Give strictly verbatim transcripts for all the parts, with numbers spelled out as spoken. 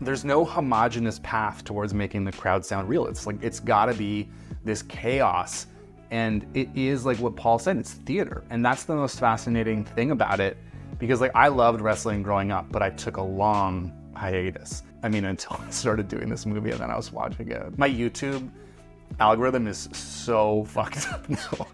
There's no homogenous path towards making the crowd sound real. It's like, it's gotta be this chaos. And it is like what Paul said, it's theater. And that's the most fascinating thing about it, because like I loved wrestling growing up, but I took a long hiatus. I mean, until I started doing this movie and then I was watching it. My YouTube algorithm is so fucked up now.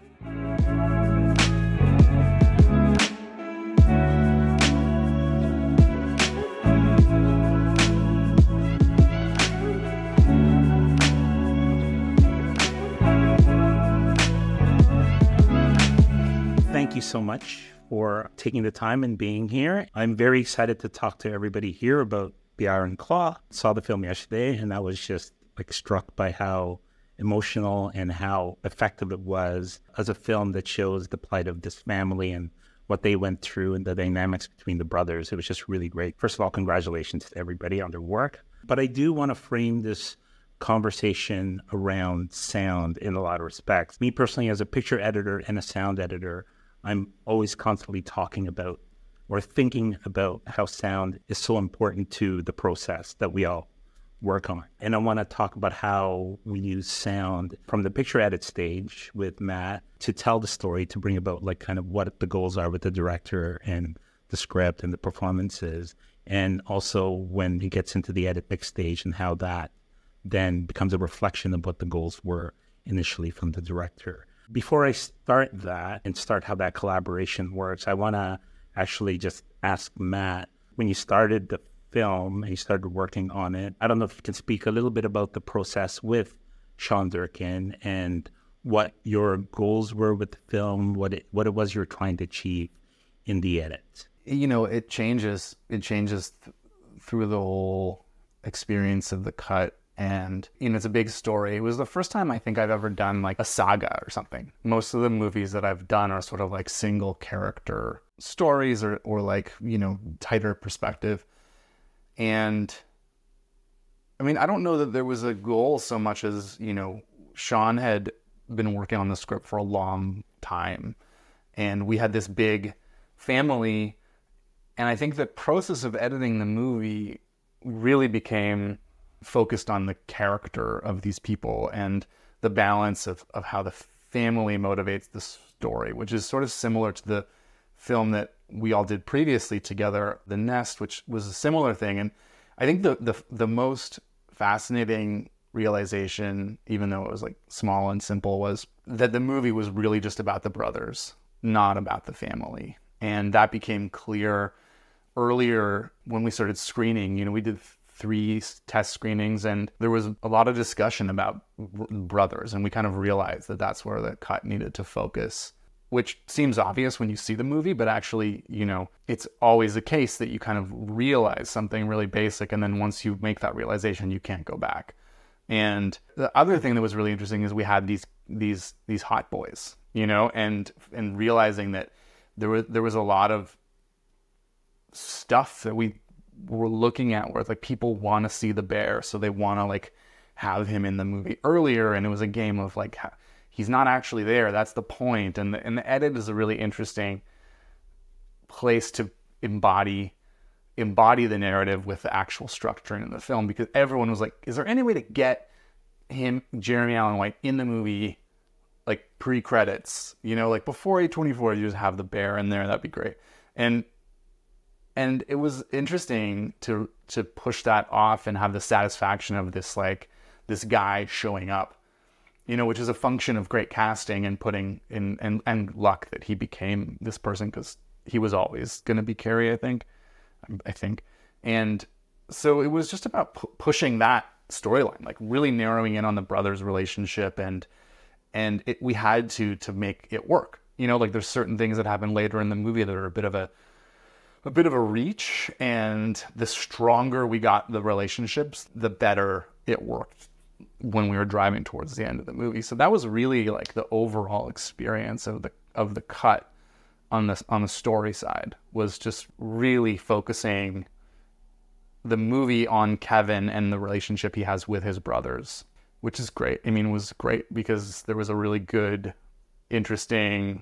Thank you so much for taking the time and being here. I'm very excited to talk to everybody here about The Iron Claw. Saw the film yesterday and I was just like struck by how emotional and how effective it was as a film that shows the plight of this family and what they went through and the dynamics between the brothers. It was just really great. First of all, congratulations to everybody on their work. But I do want to frame this conversation around sound in a lot of respects. Me personally, as a picture editor and a sound editor, I'm always constantly talking about or thinking about how sound is so important to the process that we all work on. And I want to talk about how we use sound from the picture edit stage with Matt to tell the story, to bring about like kind of what the goals are with the director and the script and the performances. And also when he gets into the edit mix stage and how that then becomes a reflection of what the goals were initially from the director. Before I start that and start how that collaboration works, I want to actually just ask Matt, when you started the film and you started working on it, I don't know if you can speak a little bit about the process with Sean Durkin and what your goals were with the film, what it, what it was you were trying to achieve in the edit. You know, it changes. It changes th through the whole experience of the cut. And, you know, it's a big story. It was the first time I think I've ever done like a saga or something. Most of the movies that I've done are sort of like single character stories or, or like, you know, tighter perspective. And I mean, I don't know that there was a goal so much as, you know, Sean had been working on the script for a long time and we had this big family. And I think the process of editing the movie really became focused on the character of these people and the balance of, of how the family motivates the story, which is sort of similar to the film that we all did previously together, The Nest, which was a similar thing. And I think the, the, the most fascinating realization, even though it was like small and simple, was that the movie was really just about the brothers, not about the family. And that became clear earlier when we started screening. You know, we did three test screenings and there was a lot of discussion about brothers, and we kind of realized that that's where the cut needed to focus, which seems obvious when you see the movie, but actually, you know, it's always the case that you kind of realize something really basic, and then once you make that realization, you can't go back. And the other thing that was really interesting is we had these these these hot boys, you know, and and realizing that there was there was a lot of stuff that we we're looking at where like people want to see the bear, so they want to like have him in the movie earlier, and it was a game of like he's not actually there, that's the point. And the, and the edit is a really interesting place to embody embody the narrative with the actual structuring of the film, because everyone was like, is there any way to get him, Jeremy Allen White, in the movie like pre-credits, you know, like before A twenty-four, you just have the bear in there, that'd be great. And And it was interesting to to push that off and have the satisfaction of this like this guy showing up, you know, which is a function of great casting and putting in and and luck that he became this person, because he was always going to be Carrie, I think, I think. And so it was just about pu pushing that storyline, like really narrowing in on the brothers' relationship, and and it, we had to to make it work, you know, like there's certain things that happen later in the movie that are a bit of a a bit of a reach, and the stronger we got the relationships, the better it worked when we were driving towards the end of the movie. So that was really like the overall experience of the of the cut on the on the story side, was just really focusing the movie on Kevin and the relationship he has with his brothers, which is great. I mean, it was great because there was a really good, interesting,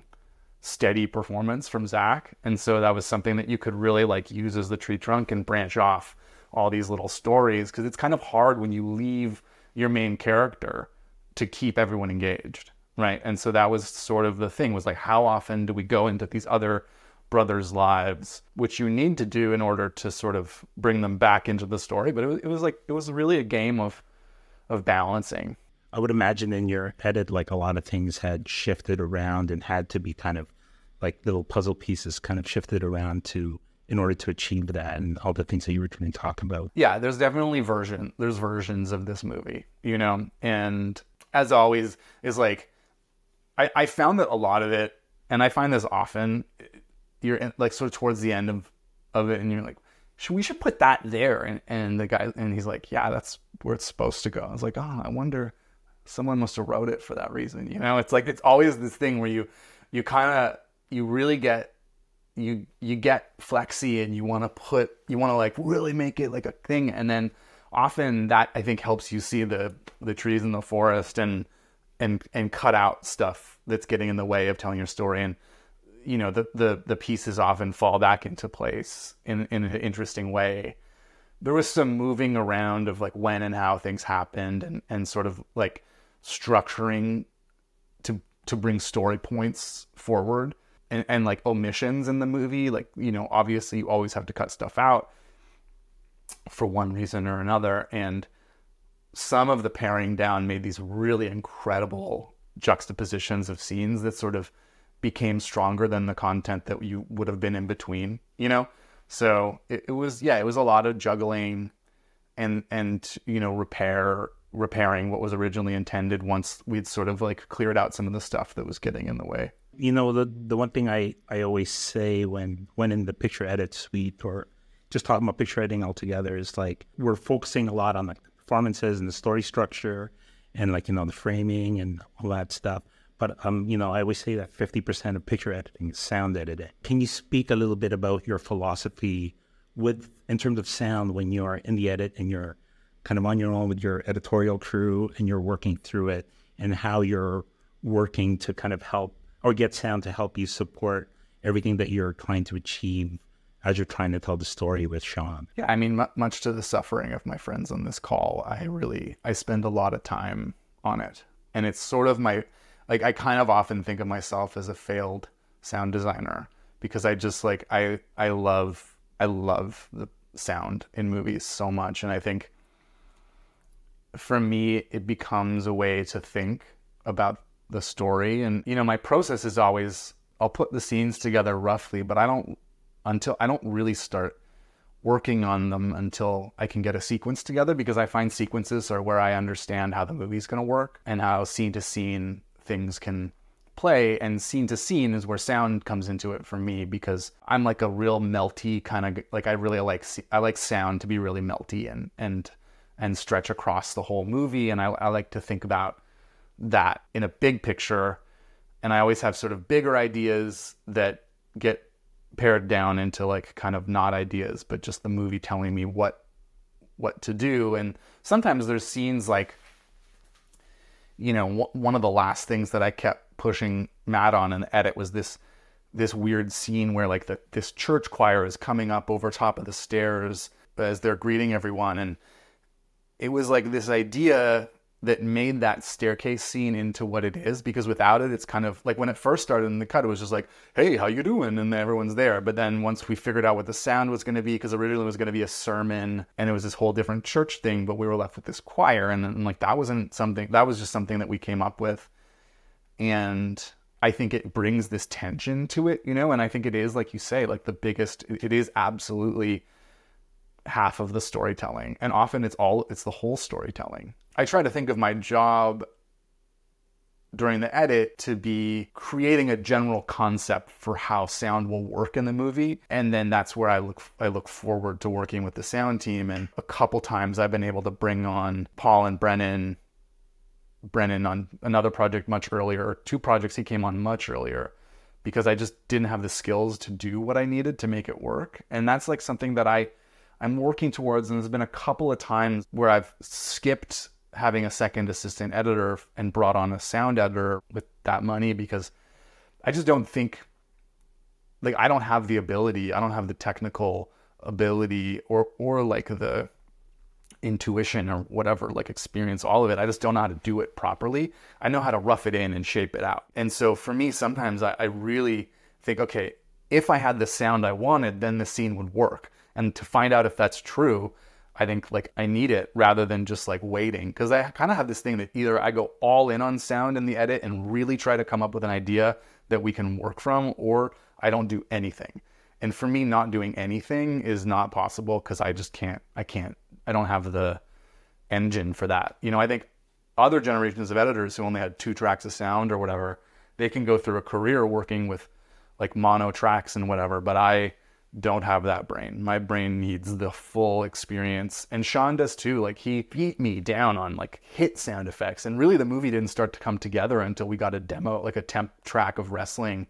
steady performance from Zach, and so that was something that you could really like use as the tree trunk and branch off all these little stories, because it's kind of hard when you leave your main character to keep everyone engaged, right? And so that was sort of the thing, was like, how often do we go into these other brothers' lives, which you need to do in order to sort of bring them back into the story. But it was, it was like, it was really a game of of balancing. I would imagine in your edit, like, a lot of things had shifted around and had to be kind of like little puzzle pieces kind of shifted around to in order to achieve that, and all the things that you were trying to talk about. Yeah, there's definitely version there's versions of this movie, you know. And as always, is like, I, I found that a lot of it, and I find this often, you're in, like, sort of towards the end of, of it, and you're like, should, we should put that there. And, and the guy, and he's like, yeah, that's where it's supposed to go. I was like, oh, I wonder, someone must have wrote it for that reason. You know, it's like, it's always this thing where you, you kind of, you really get, you, you get flexy, and you want to put, you want to like really make it like a thing. And then often that, I think, helps you see the, the trees in the forest and, and, and cut out stuff that's getting in the way of telling your story. And, you know, the, the, the pieces often fall back into place in, in an interesting way. There was some moving around of like when and how things happened, and, and sort of like structuring to, to bring story points forward, and, and like omissions in the movie. Like, you know, obviously you always have to cut stuff out for one reason or another. And some of the paring down made these really incredible juxtapositions of scenes that sort of became stronger than the content that you would have been in between, you know? So it, it was, yeah, it was a lot of juggling and, and, you know, repair, repairing what was originally intended once we'd sort of like cleared out some of the stuff that was getting in the way. You know, the, the one thing I, I always say when, when in the picture edit suite, or just talking about picture editing altogether, is like, we're focusing a lot on like the performances and the story structure and like, you know, the framing and all that stuff. But, um, you know, I always say that fifty percent of picture editing is sound editing. Can you speak a little bit about your philosophy with, in terms of sound, when you're in the edit and you're kind of on your own with your editorial crew and you're working through it, and how you're working to kind of help or get sound to help you support everything that you're trying to achieve as you're trying to tell the story with Sean? Yeah, I mean, much to the suffering of my friends on this call, I really, I spend a lot of time on it. And it's sort of my... Like, I kind of often think of myself as a failed sound designer, because I just like, I, I love, I love the sound in movies so much. And I think for me, it becomes a way to think about the story. And, you know, my process is always, I'll put the scenes together roughly, but I don't, until I don't really start working on them until I can get a sequence together, because I find sequences are where I understand how the movie's going to work and how scene to scene things can play, and scene to scene is where sound comes into it for me, because I'm like a real melty kind of, like, I really like, I like sound to be really melty and, and, and stretch across the whole movie. And I, I like to think about that in a big picture. And I always have sort of bigger ideas that get pared down into like kind of not ideas, but just the movie telling me what, what to do. And sometimes there's scenes like, you know, one of the last things that I kept pushing Matt on in the edit was this, this weird scene where like the, this church choir is coming up over top of the stairs as they're greeting everyone. And it was like this idea that made that staircase scene into what it is, because without it, it's kind of like, when it first started in the cut, it was just like, hey, how you doing? And everyone's there. But then once we figured out what the sound was going to be, because originally it was going to be a sermon and it was this whole different church thing, but we were left with this choir. And, and like, that wasn't something, that was just something that we came up with. And I think it brings this tension to it, you know? And I think it is, like you say, like the biggest, it is absolutely half of the storytelling. And often it's all, it's the whole storytelling. I try to think of my job during the edit to be creating a general concept for how sound will work in the movie. And then that's where I look, I look forward to working with the sound team. And a couple times I've been able to bring on Paul and Brennan, Brennan on another project much earlier, two projects he came on much earlier, because I just didn't have the skills to do what I needed to make it work. And that's like something that I, I'm working towards. And there's been a couple of times where I've skipped having a second assistant editor and brought on a sound editor with that money, because I just don't think, like, I don't have the ability, I don't have the technical ability or or like the intuition or whatever, like experience, all of it. I just don't know how to do it properly. I know how to rough it in and shape it out. And so for me, sometimes I, I really think, okay, if I had the sound I wanted, then the scene would work. And to find out if that's true, I think like I need it rather than just like waiting. Cause I kind of have this thing that either I go all in on sound in the edit and really try to come up with an idea that we can work from, or I don't do anything. And for me, not doing anything is not possible because I just can't, I can't, I don't have the engine for that. You know, I think other generations of editors who only had two tracks of sound or whatever, they can go through a career working with like mono tracks and whatever, but I don't have that brain. My brain needs the full experience. And Sean does too. Like he beat me down on like hit sound effects. And really the movie didn't start to come together until we got a demo, like a temp track of wrestling,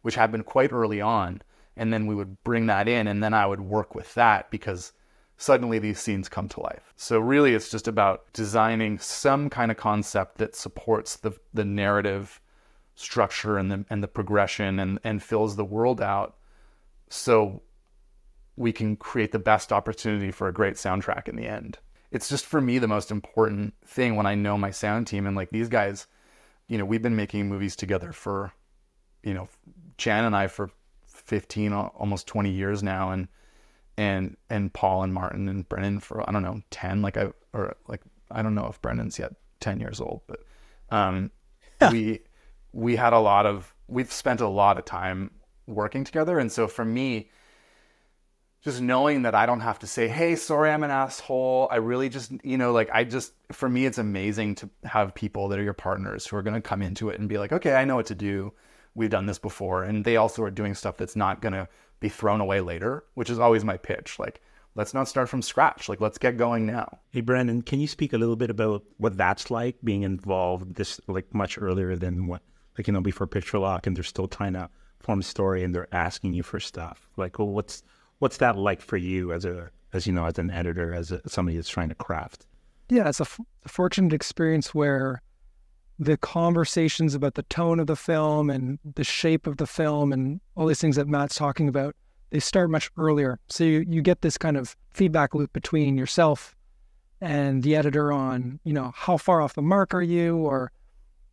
which happened quite early on. And then we would bring that in and then I would work with that because suddenly these scenes come to life. So really it's just about designing some kind of concept that supports the, the narrative structure and the, and the progression and, and fills the world out. So we can create the best opportunity for a great soundtrack in the end. It's just for me the most important thing when I know my sound team, and like these guys, you know, we've been making movies together for, you know, Chan and I for fifteen, almost twenty years now, and and and Paul and Martin and Brennan for I don't know ten, like I or like I don't know if Brennan's yet ten years old, but um, we we had a lot of we've spent a lot of time working together, and so for me, just knowing that I don't have to say, hey, sorry, I'm an asshole. I really just, you know, like I just, for me, it's amazing to have people that are your partners who are going to come into it and be like, okay, I know what to do. We've done this before. And they also are doing stuff that's not going to be thrown away later, which is always my pitch. Like, let's not start from scratch. Like, let's get going now. Hey, Brennan, can you speak a little bit about what that's like being involved this, like much earlier than what, like, you know, before Picture Lock and they're still trying to form a story and they're asking you for stuff. Like, well, what's, What's that like for you as a, as you know, as an editor, as a, somebody that's trying to craft? Yeah, it's a, f a fortunate experience where the conversations about the tone of the film and the shape of the film and all these things that Matt's talking about, they start much earlier. So you, you get this kind of feedback loop between yourself and the editor on, you know, how far off the mark are you, or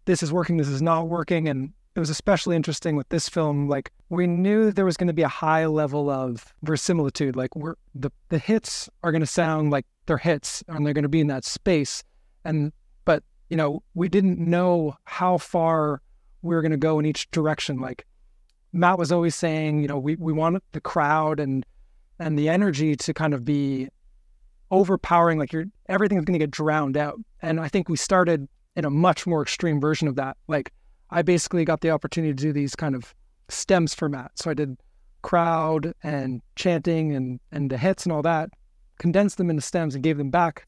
this is working, this is not working. And it was especially interesting with this film. Like, we knew there was going to be a high level of verisimilitude. Like, we're, the, the hits are going to sound like they're hits and they're going to be in that space. And, but, you know, we didn't know how far we were going to go in each direction. Like, Matt was always saying, you know, we, we want the crowd and, and the energy to kind of be overpowering. Like, you're, everything's going to get drowned out. And I think we started in a much more extreme version of that. Like, I basically got the opportunity to do these kind of stems for Matt. So I did crowd and chanting and, and the hits and all that, condensed them into stems and gave them back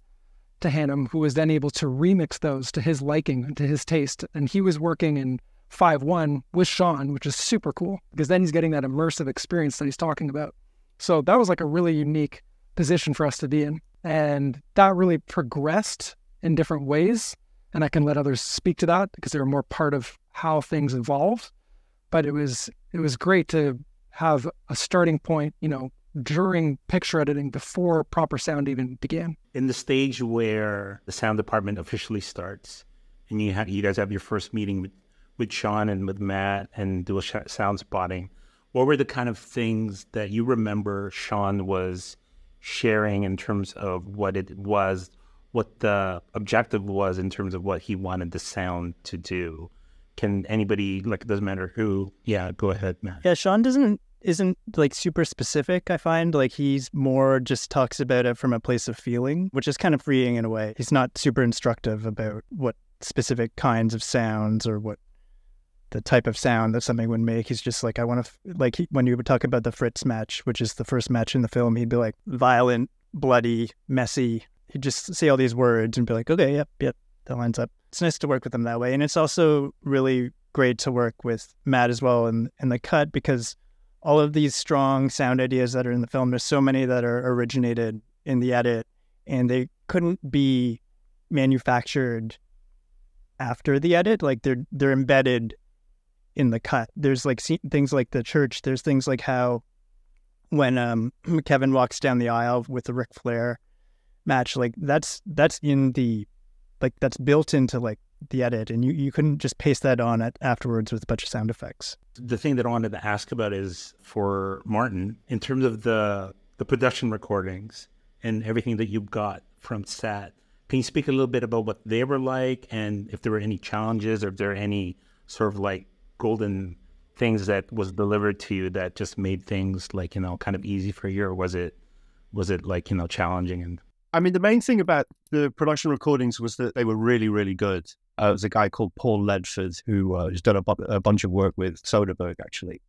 to Hannam, who was then able to remix those to his liking and to his taste. And he was working in five one with Sean, which is super cool because then he's getting that immersive experience that he's talking about. So that was like a really unique position for us to be in. And that really progressed in different ways. And I can let others speak to that because they were more part of how things evolved. But it was it was great to have a starting point, you know, during picture editing before proper sound even began. In the stage where the sound department officially starts, and you have you guys have your first meeting with with Sean and with Matt and do a sound spotting, what were the kind of things that you remember Sean was sharing in terms of what it was? What the objective was in terms of what he wanted the sound to do? Can anybody, like, it doesn't matter who. Yeah, go ahead, Matt. Yeah, Sean doesn't isn't like super specific. I find like he's more just talks about it from a place of feeling, which is kind of freeing in a way. He's not super instructive about what specific kinds of sounds or what the type of sound that something would make. He's just like, I want to like he, when you would talk about the Fritz match, which is the first match in the film, he'd be like violent, bloody, messy. He'd just say all these words and be like, okay, yep, yep, that lines up. It's nice to work with them that way. And it's also really great to work with Matt as well in, in the cut, because all of these strong sound ideas that are in the film, there's so many that are originated in the edit, and they couldn't be manufactured after the edit. Like, they're, they're embedded in the cut. There's like things like the church. There's things like how when um, Kevin walks down the aisle with the Ric Flair match, like that's that's in the like that's built into like the edit, and you, you couldn't just paste that on it afterwards with a bunch of sound effects. The thing that I wanted to ask about is for Martin, in terms of the the production recordings and everything that you've got from S A T, can you speak a little bit about what they were like, and if there were any challenges or if there are any sort of like golden things that was delivered to you that just made things like, you know, kind of easy for you, or was it, was it like, you know, challenging? And I mean, the main thing about the production recordings was that they were really, really good. Uh, it was a guy called Paul Ledford who uh, has done a, bu a bunch of work with Soderbergh, actually.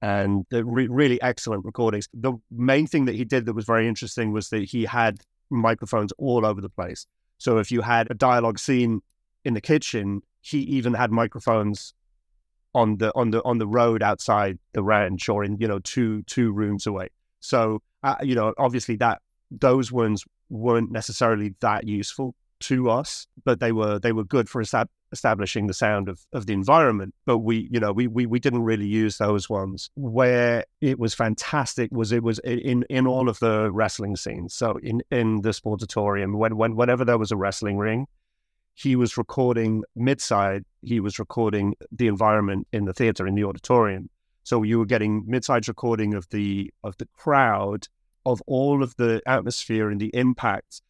And they're re really excellent recordings. The main thing that he did that was very interesting was that he had microphones all over the place. So if you had a dialogue scene in the kitchen, he even had microphones on the on the on the road outside the ranch, or in, you know, two two rooms away. So uh, you know, obviously that those ones weren't necessarily that useful to us, but they were they were good for estab establishing the sound of of the environment. But we, you know, we we we didn't really use those ones. Where it was fantastic was it was in in all of the wrestling scenes. So in in the Sportatorium, when when whenever there was a wrestling ring, he was recording mid-side, he was recording the environment in the theater, in the auditorium. So you were getting mid-side's recording of the of the crowd, of all of the atmosphere and the impact.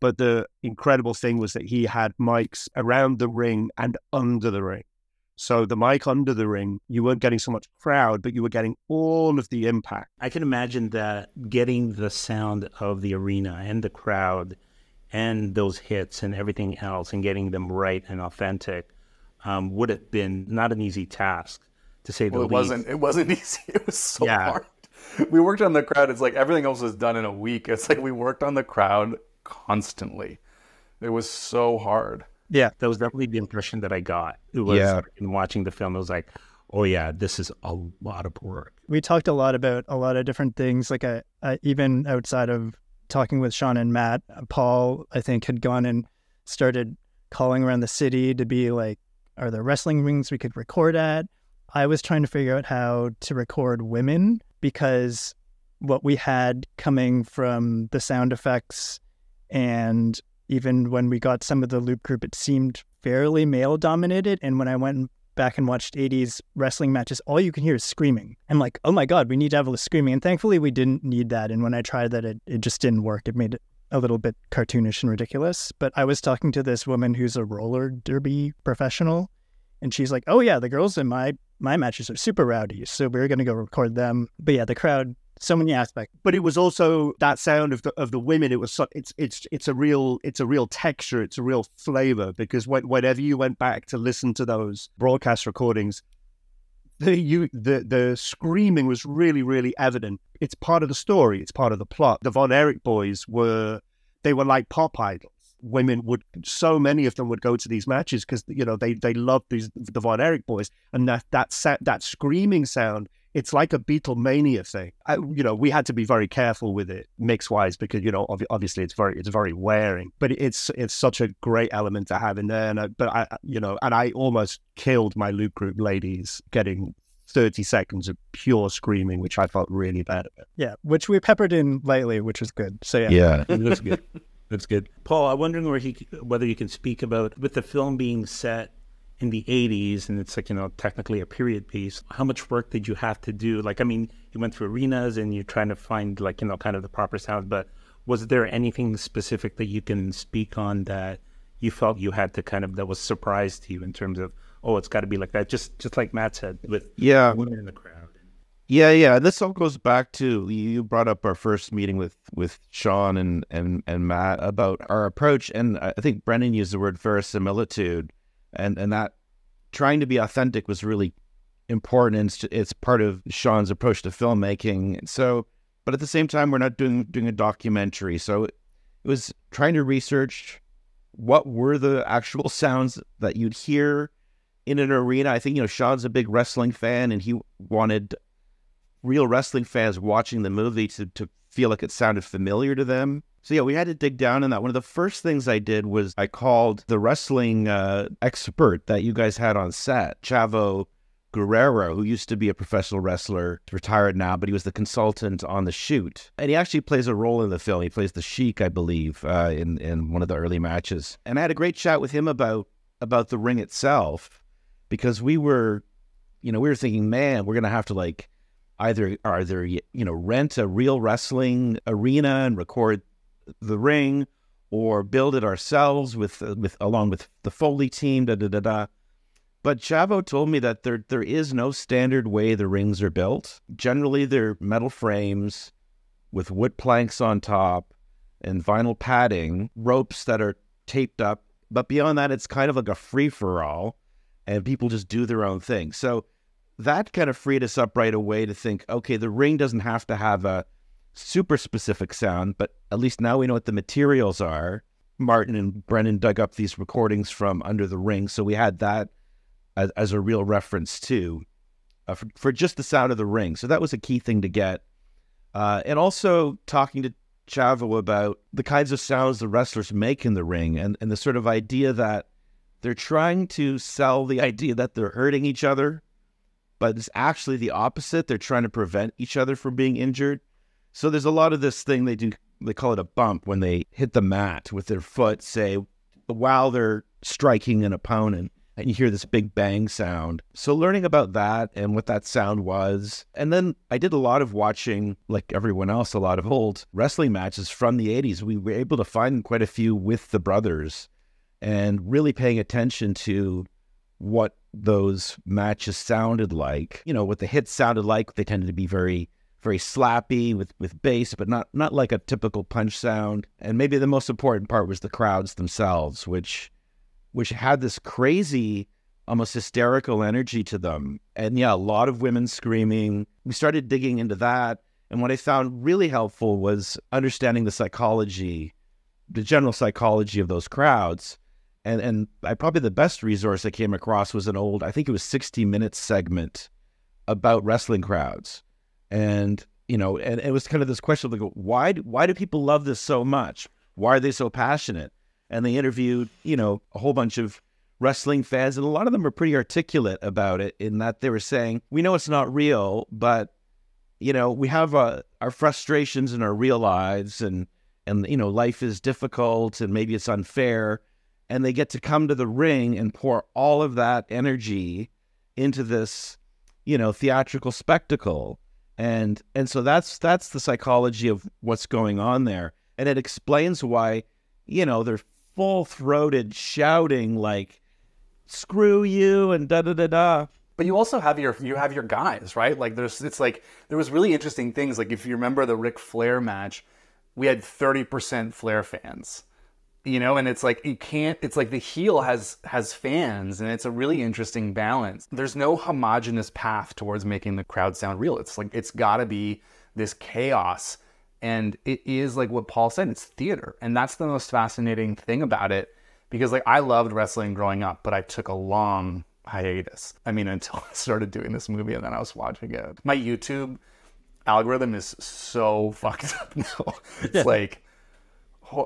But the incredible thing was that he had mics around the ring and under the ring. So the mic under the ring, you weren't getting so much crowd, but you were getting all of the impact. I can imagine that getting the sound of the arena and the crowd and those hits and everything else, and getting them right and authentic, um, would have been not an easy task, to say the least. It wasn't. It wasn't easy. It was so hard. We worked on the crowd. It's like everything else was done in a week. It's like we worked on the crowd constantly. It was so hard. Yeah, that was definitely the impression that I got. It was, yeah. In watching the film, it was like, oh yeah, this is a lot of work. We talked a lot about a lot of different things, like a, a, even outside of talking with Sean and Matt, Paul, I think, had gone and started calling around the city to be like, are there wrestling rings we could record at? I was trying to figure out how to record women, because what we had coming from the sound effects, and even when we got some of the loop group, it seemed fairly male dominated. And when I went back and watched eighties wrestling matches, all you can hear is screaming. I'm like, oh my God, we need to have a little screaming. And thankfully we didn't need that. And when I tried that, it, it just didn't work. It made it a little bit cartoonish and ridiculous. But I was talking to this woman who's a roller derby professional, and she's like, oh yeah, the girls in my, my matches are super rowdy, so we're going to go record them. But yeah, the crowd, so many aspects. But it was also that sound of the, of the women. It was so, it's, it's, it's a real, it's a real texture. It's a real flavor, because when, whenever you went back to listen to those broadcast recordings, the, you, the, the screaming was really, really evident. It's part of the story. It's part of the plot. The Von Erich boys were, they were like pop idols. Women would, so many of them would go to these matches because, you know, they, they loved these, the Von Erich boys. And that, that set, that screaming sound, it's like a Beatlemania thing. I, you know, we had to be very careful with it mix-wise, because, you know, ob obviously it's very it's very wearing, but it's it's such a great element to have in there. And I, but I, you know, and I almost killed my loop group ladies getting thirty seconds of pure screaming, which I felt really bad about. Yeah, which we peppered in lightly, which was good. So yeah, yeah, that's good. That's good. Paul, I'm wondering where he, whether you can speak about, with the film being set in the eighties, and it's like, you know, technically a period piece, how much work did you have to do? Like, I mean, you went through arenas and you're trying to find, like, you know, kind of the proper sound, but was there anything specific that you can speak on that you felt you had to kind of, that was a surprise to you in terms of, oh, it's got to be like that, just just like Matt said, with yeah. women in the crowd? Yeah, yeah, this all goes back to, you brought up our first meeting with with Sean and, and, and Matt about our approach, and I think Brennan used the word verisimilitude. And and that trying to be authentic was really important. It's, it's part of Sean's approach to filmmaking. So, but at the same time, we're not doing doing a documentary. So it was trying to research what were the actual sounds that you'd hear in an arena. I think, you know, Sean's a big wrestling fan, and he wanted real wrestling fans watching the movie to, to feel like it sounded familiar to them. So yeah, we had to dig down in that. One of the first things I did was I called the wrestling uh, expert that you guys had on set, Chavo Guerrero, who used to be a professional wrestler, retired now, but he was the consultant on the shoot. And he actually plays a role in the film. He plays the Sheik, I believe, uh, in, in one of the early matches. And I had a great chat with him about, about the ring itself, because we were, you know, we were thinking, man, we're going to have to like either, either, you know, rent a real wrestling arena and record the ring, or build it ourselves with, with along with the Foley team, da da da da. But Chavo told me that there there is no standard way the rings are built. Generally, they're metal frames with wood planks on top and vinyl padding, ropes that are taped up. But beyond that, it's kind of like a free-for-all, and people just do their own thing. So that kind of freed us up right away to think, okay, the ring doesn't have to have a super specific sound, but at least now we know what the materials are. Martin and Brennan dug up these recordings from under the ring, so we had that As, as a real reference too, uh, for, for just the sound of the ring. So that was a key thing to get. Uh, and also talking to Chavo about the kinds of sounds the wrestlers make in the ring, and, and the sort of idea that they're trying to sell the idea that they're hurting each other, but it's actually the opposite. They're trying to prevent each other from being injured. So there's a lot of this thing they do, they call it a bump, when they hit the mat with their foot, say, while they're striking an opponent. And you hear this big bang sound. So learning about that and what that sound was. And then I did a lot of watching, like everyone else, a lot of old wrestling matches from the eighties. We were able to find quite a few with the brothers, and really paying attention to what those matches sounded like. You know, what the hits sounded like. They tended to be very, very slappy with, with bass, but not, not like a typical punch sound. And maybe the most important part was the crowds themselves, which... which had this crazy, almost hysterical energy to them. And yeah, a lot of women screaming. We started digging into that. And what I found really helpful was understanding the psychology, the general psychology of those crowds. And and I probably the best resource I came across was an old, I think it was sixty minutes segment about wrestling crowds. And, you know, and it was kind of this question of like, why, why do people love this so much? Why are they so passionate? And they interviewed, you know, a whole bunch of wrestling fans, and a lot of them were pretty articulate about it, in that they were saying, we know it's not real, but, you know, we have uh, our frustrations in our real lives, and, and, you know, life is difficult, and maybe it's unfair, and they get to come to the ring and pour all of that energy into this, you know, theatrical spectacle. And, and so that's, that's the psychology of what's going on there. And it explains why, you know, they're full-throated shouting like "screw you" and da da da da. But you also have your you have your guys, right? Like there's it's like there was really interesting things. Like if you remember the Ric Flair match, we had thirty percent Flair fans, you know, and it's like you can't. It's like the heel has has fans, and it's a really interesting balance. There's no homogenous path towards making the crowd sound real. It's like it's got to be this chaos. And it is like what Paul said, it's theater. And that's the most fascinating thing about it, because like I loved wrestling growing up, but I took a long hiatus. I mean, until I started doing this movie, and then I was watching it. My YouTube algorithm is so fucked up now. It's yeah. like,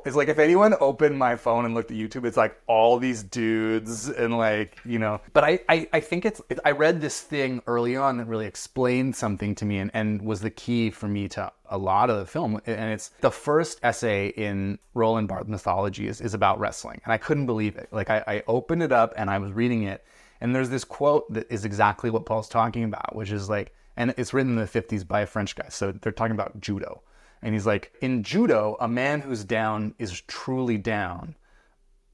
it's like if anyone opened my phone and looked at YouTube, it's like all these dudes and like, you know. But I, I, I think it's, I read this thing early on that really explained something to me, and, and was the key for me to a lot of the film. And it's the first essay in Roland Barthes mythology is, is about wrestling. And I couldn't believe it. Like I, I opened it up and I was reading it. And there's this quote that is exactly what Paul's talking about, which is like, and it's written in the fifties by a French guy. So they're talking about judo. And he's like, in judo, a man who's down is truly down,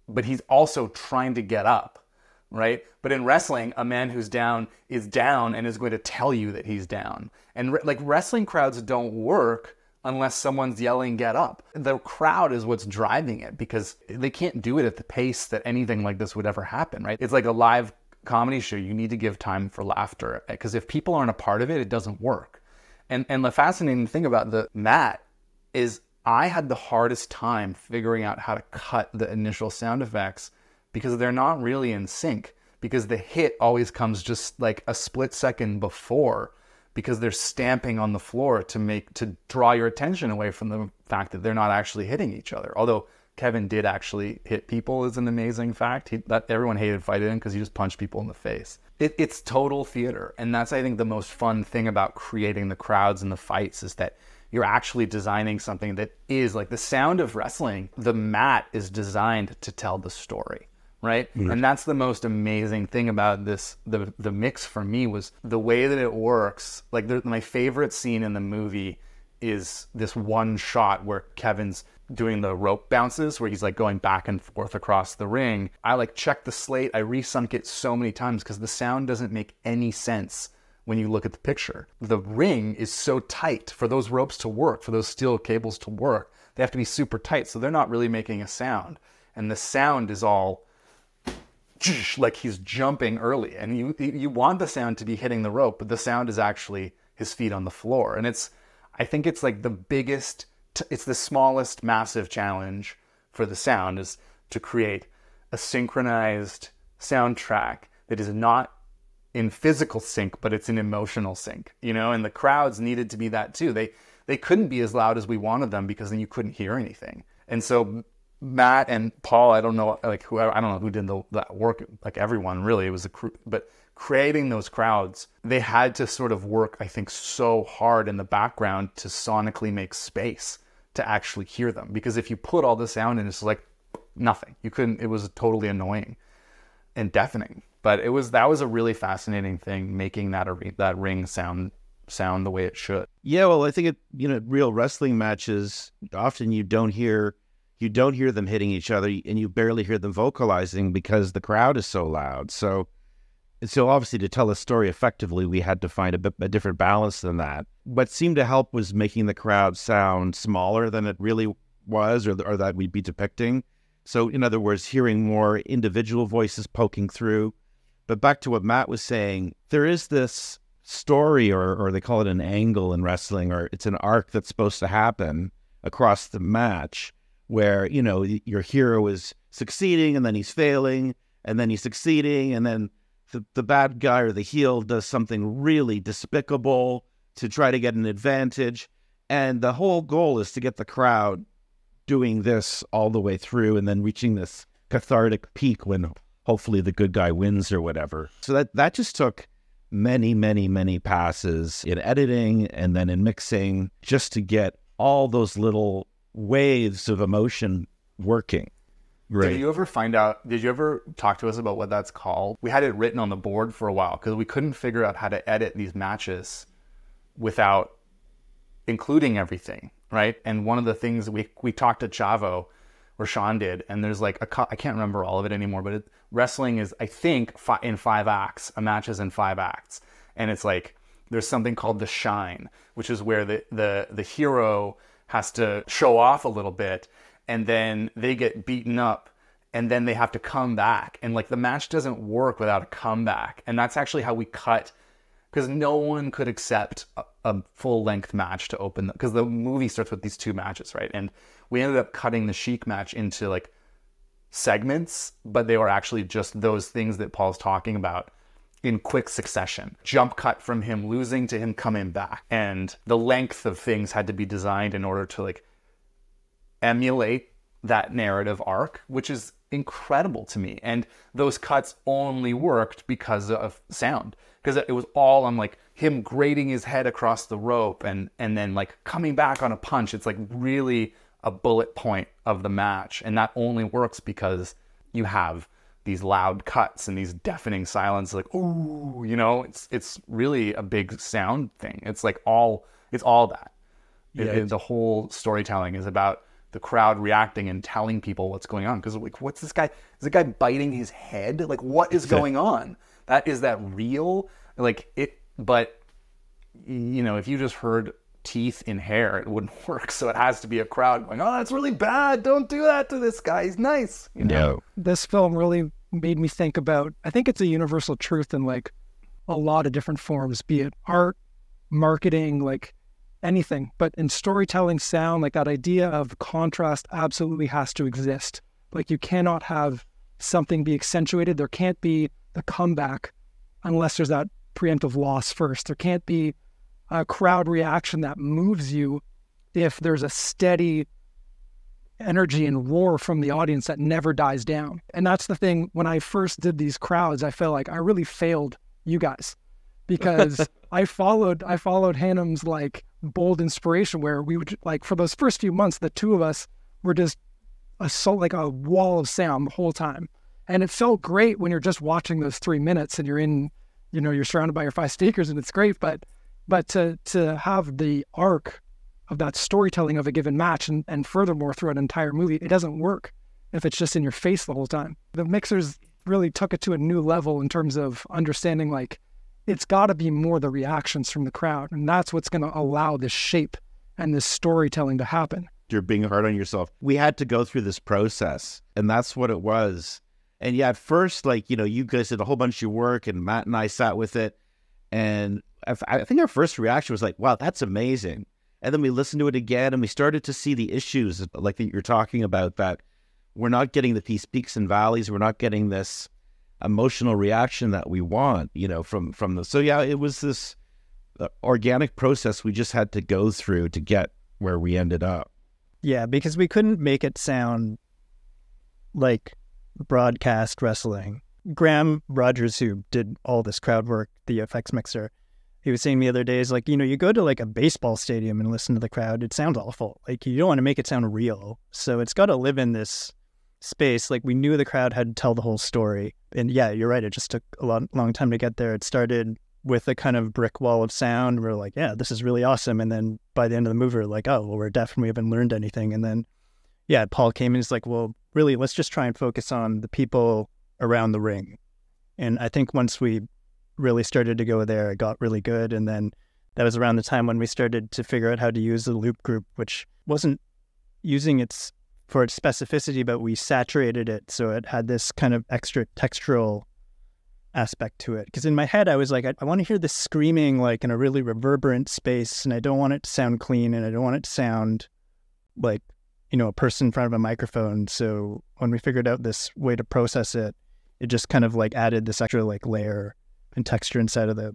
but he's also trying to get up, right? But in wrestling, a man who's down is down and is going to tell you that he's down. And re like wrestling crowds don't work unless someone's yelling, get up. The crowd is what's driving it, because they can't do it at the pace that anything like this would ever happen, right? It's like a live comedy show. You need to give time for laughter, because if people aren't a part of it, it doesn't work. And, and the fascinating thing about the Matt is I had the hardest time figuring out how to cut the initial sound effects, because they're not really in sync, because the hit always comes just like a split second before, because they're stamping on the floor to make to draw your attention away from the fact that they're not actually hitting each other. Although Kevin did actually hit people is an amazing fact. He, that, everyone hated fighting him because he just punched people in the face. It, it's total theater. And that's, I think, the most fun thing about creating the crowds and the fights is that you're actually designing something that is like the sound of wrestling. The mat is designed to tell the story, right? Mm-hmm. And that's the most amazing thing about this. The, the mix for me was the way that it works. Like the, my favorite scene in the movie is this one shot where Kevin's doing the rope bounces, where he's like going back and forth across the ring. I like checked the slate. I resunk it so many times because the sound doesn't make any sense when you look at the picture. The ring is so tight for those ropes to work, for those steel cables to work. They have to be super tight, so they're not really making a sound. And the sound is all like he's jumping early. And you, you want the sound to be hitting the rope, but the sound is actually his feet on the floor. And it's, I think it's like the biggest, it's the smallest massive challenge for the sound is to create a synchronized soundtrack that is not in physical sync, but it's an emotional sync, you know? And the crowds needed to be that too. They, they couldn't be as loud as we wanted them because then you couldn't hear anything. And so Matt and Paul, I don't know, like whoever, I don't know who did the, that work, like everyone really, it was a crew, but creating those crowds, they had to sort of work, I think, so hard in the background to sonically make space to actually hear them. Because if you put all the sound in, it's like nothing. You couldn't, it was totally annoying and deafening. But it was, that was a really fascinating thing, making that a, that ring sound sound the way it should. Yeah, well, I think it, you know, real wrestling matches, often you don't hear, you don't hear them hitting each other, and you barely hear them vocalizing because the crowd is so loud. So So obviously, to tell a story effectively, we had to find a, bit, a different balance than that. What seemed to help was making the crowd sound smaller than it really was, or, or that we'd be depicting. So in other words, hearing more individual voices poking through. But back to what Matt was saying, there is this story, or, or they call it an angle in wrestling, or it's an arc that's supposed to happen across the match where, you know, your hero is succeeding, and then he's failing, and then he's succeeding, and then The, the bad guy or the heel does something really despicable to try to get an advantage. And the whole goal is to get the crowd doing this all the way through and then reaching this cathartic peak when hopefully the good guy wins or whatever. So that, that just took many, many, many passes in editing and then in mixing just to get all those little waves of emotion working. Right. Did you ever find out, did you ever talk to us about what that's called? We had it written on the board for a while because we couldn't figure out how to edit these matches without including everything, right? And one of the things we, we talked to Chavo, or Sean did, and there's like, a, I can't remember all of it anymore, but it, wrestling is, I think, fi in five acts. A match is in five acts. And it's like, there's something called the shine, which is where the, the, the hero has to show off a little bit, and then they get beaten up, and then they have to come back. And like the match doesn't work without a comeback. And that's actually how we cut, because no one could accept a, a full length match to open, because the, the movie starts with these two matches, right? And we ended up cutting the Sheik match into like segments, but they were actually just those things that Paul's talking about in quick succession. Jump cut from him losing to him coming back. And the length of things had to be designed in order to like emulate that narrative arc, which is incredible to me. And those cuts only worked because of sound, because it was all on like him grating his head across the rope and and then like coming back on a punch. It's like really a bullet point of the match, and that only works because you have these loud cuts and these deafening silences, like ooh, you know, it's it's really a big sound thing. It's like all it's all that. Yeah, it, it, the whole storytelling is about the crowd reacting and telling people what's going on. Because like, what's this guy? Is the guy biting his head? Like, what is going on? That is that real? Like it, but you know, if you just heard teeth in hair, it wouldn't work. So it has to be a crowd going, oh, that's really bad. Don't do that to this guy. He's nice. You know? No. This film really made me think about, I think it's a universal truth in like a lot of different forms, be it art, marketing, like anything, but in storytelling, sound, like that idea of contrast absolutely has to exist. Like you cannot have something be accentuated. There can't be a comeback unless there's that preemptive loss first. There can't be a crowd reaction that moves you if there's a steady energy and roar from the audience that never dies down. And that's the thing. When I first did these crowds, I felt like I really failed you guys, because I followed I followed Hannam's like bold inspiration, where we would, like, for those first few months, the two of us were just a so, like a wall of sound the whole time. And it felt great when you're just watching those three minutes and you're in, you know, you're surrounded by your five speakers and it's great, but but to to have the arc of that storytelling of a given match and, and furthermore through an entire movie, it doesn't work if it's just in your face the whole time. The mixers really took it to a new level in terms of understanding, like, it's got to be more the reactions from the crowd, and that's what's going to allow this shape and this storytelling to happen. You're being hard on yourself. We had to go through this process, and that's what it was. And yeah, at first, like, you know, you guys did a whole bunch of work, and Matt and I sat with it, and I, I think our first reaction was like, wow, that's amazing. And then we listened to it again, and we started to see the issues, like that you're talking about, that we're not getting the these peaks and valleys, we're not getting this emotional reaction that we want, you know, from from the. So yeah, it was this uh, organic process we just had to go through to get where we ended up. Yeah, because we couldn't make it sound like broadcast wrestling. Graham Rogers, who did all this crowd work, the F X mixer, he was saying the other day, is like, you know, you go to like a baseball stadium and listen to the crowd, it sounds awful. Like, you don't want to make it sound real. So it's got to live in this space. Like, we knew the crowd had to tell the whole story. And yeah, you're right. It just took a long, long time to get there. It started with a kind of brick wall of sound. We're like, yeah, this is really awesome. And then by the end of the movie, we're like, oh, well, we're deaf and we haven't learned anything. And then, yeah, Paul came in. He's like, well, really, let's just try and focus on the people around the ring. And I think once we really started to go there, it got really good. And then that was around the time when we started to figure out how to use the loop group, which wasn't using its for its specificity, but we saturated it. So it had this kind of extra textural aspect to it. Because in my head, I was like, I, I want to hear this screaming like in a really reverberant space, and I don't want it to sound clean, and I don't want it to sound like, you know, a person in front of a microphone. So when we figured out this way to process it, it just kind of like added this extra like layer and texture inside of the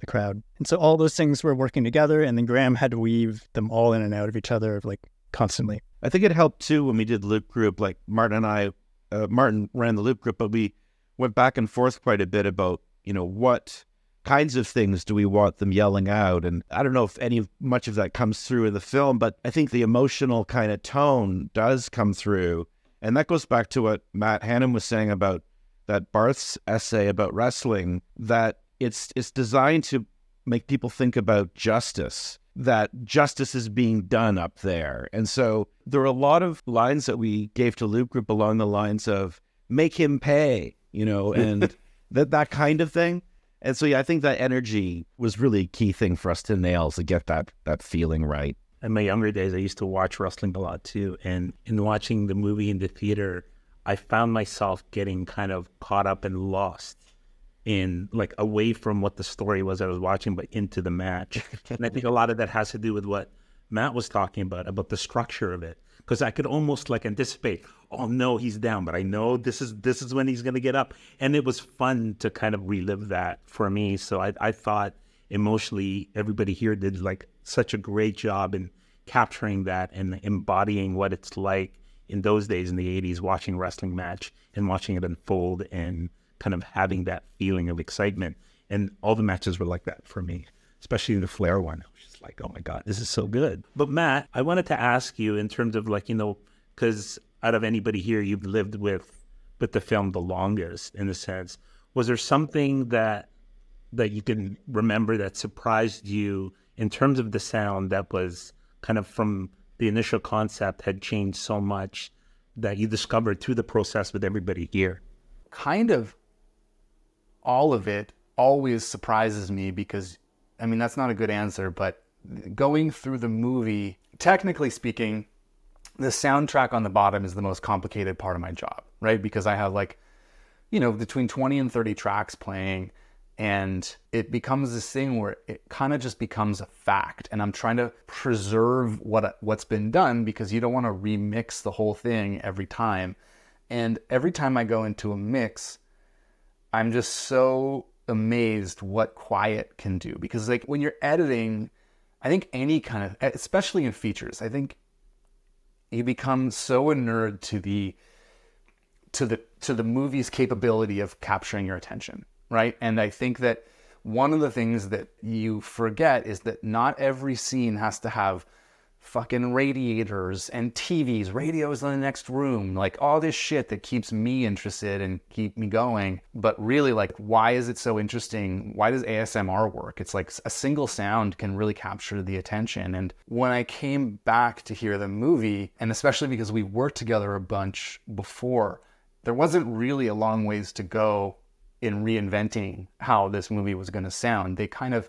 the crowd. And so all those things were working together, and then Graham had to weave them all in and out of each other, like, constantly. I think it helped too when we did loop group, like Martin and I, uh, Martin ran the loop group, but we went back and forth quite a bit about, you know, what kinds of things do we want them yelling out? And I don't know if any much of that comes through in the film, but I think the emotional kind of tone does come through. And that goes back to what Matt Hannam was saying about that Barth's essay about wrestling, that it's it's designed to make people think about justice, that justice is being done up there. And so there are a lot of lines that we gave to Loop Group along the lines of, make him pay, you know, and that that kind of thing. And so, yeah, I think that energy was really a key thing for us to nail, to get that, that feeling right. In my younger days, I used to watch wrestling a lot too. And in watching the movie in the theater, I found myself getting kind of caught up and lost in, like, away from what the story was I was watching, but into the match. And I think a lot of that has to do with what Matt was talking about, about the structure of it. Because I could almost like anticipate, oh no, he's down, but I know this is this is when he's going to get up. And it was fun to kind of relive that for me. So I, I thought emotionally, everybody here did like such a great job in capturing that and embodying what it's like in those days in the eighties, watching a wrestling match and watching it unfold and kind of having that feeling of excitement. And all the matches were like that for me, especially the Flair one. I was just like, oh my God, this is so good. But Matt, I wanted to ask you in terms of, like, you know, because out of anybody here, you've lived with, with the film the longest in a sense. Was there something that, that you can remember that surprised you in terms of the sound that was kind of from the initial concept had changed so much that you discovered through the process with everybody here? Kind of all of it always surprises me because, I mean, that's not a good answer, but going through the movie, technically speaking, the soundtrack on the bottom is the most complicated part of my job, right? Because I have, like, you know, between twenty and thirty tracks playing, and it becomes this thing where it kind of just becomes a fact. And I'm trying to preserve what, what's been done because you don't want to remix the whole thing every time. And every time I go into a mix, I'm just so amazed what quiet can do. Because, like, when you're editing, I think any kind of, especially in features, I think You become so inured to the to the to the movie's capability of capturing your attention, right? And I think that one of the things that you forget is that not every scene has to have fucking radiators and T Vs, radios in the next room, like all this shit that keeps me interested and keep me going. But really, like, why is it so interesting? Why does A S M R work? It's like a single sound can really capture the attention. And when I came back to hear the movie, and especially because we worked together a bunch before, there wasn't really a long ways to go in reinventing how this movie was going to sound. They kind of,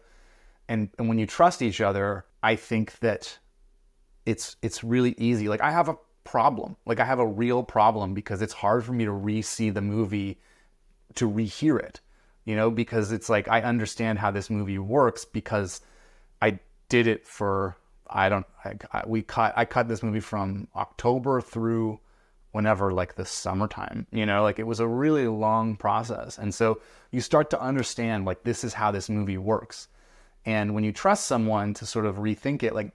and, and when you trust each other, I think that It's it's really easy. Like, I have a problem. Like, I have a real problem because it's hard for me to re-see the movie, to rehear it, you know, because it's like I understand how this movie works because I did it for, I don't, I, I, we cut, I cut this movie from October through whenever, like the summertime, you know, like it was a really long process. And so you start to understand, like, this is how this movie works. And when you trust someone to sort of rethink it, like,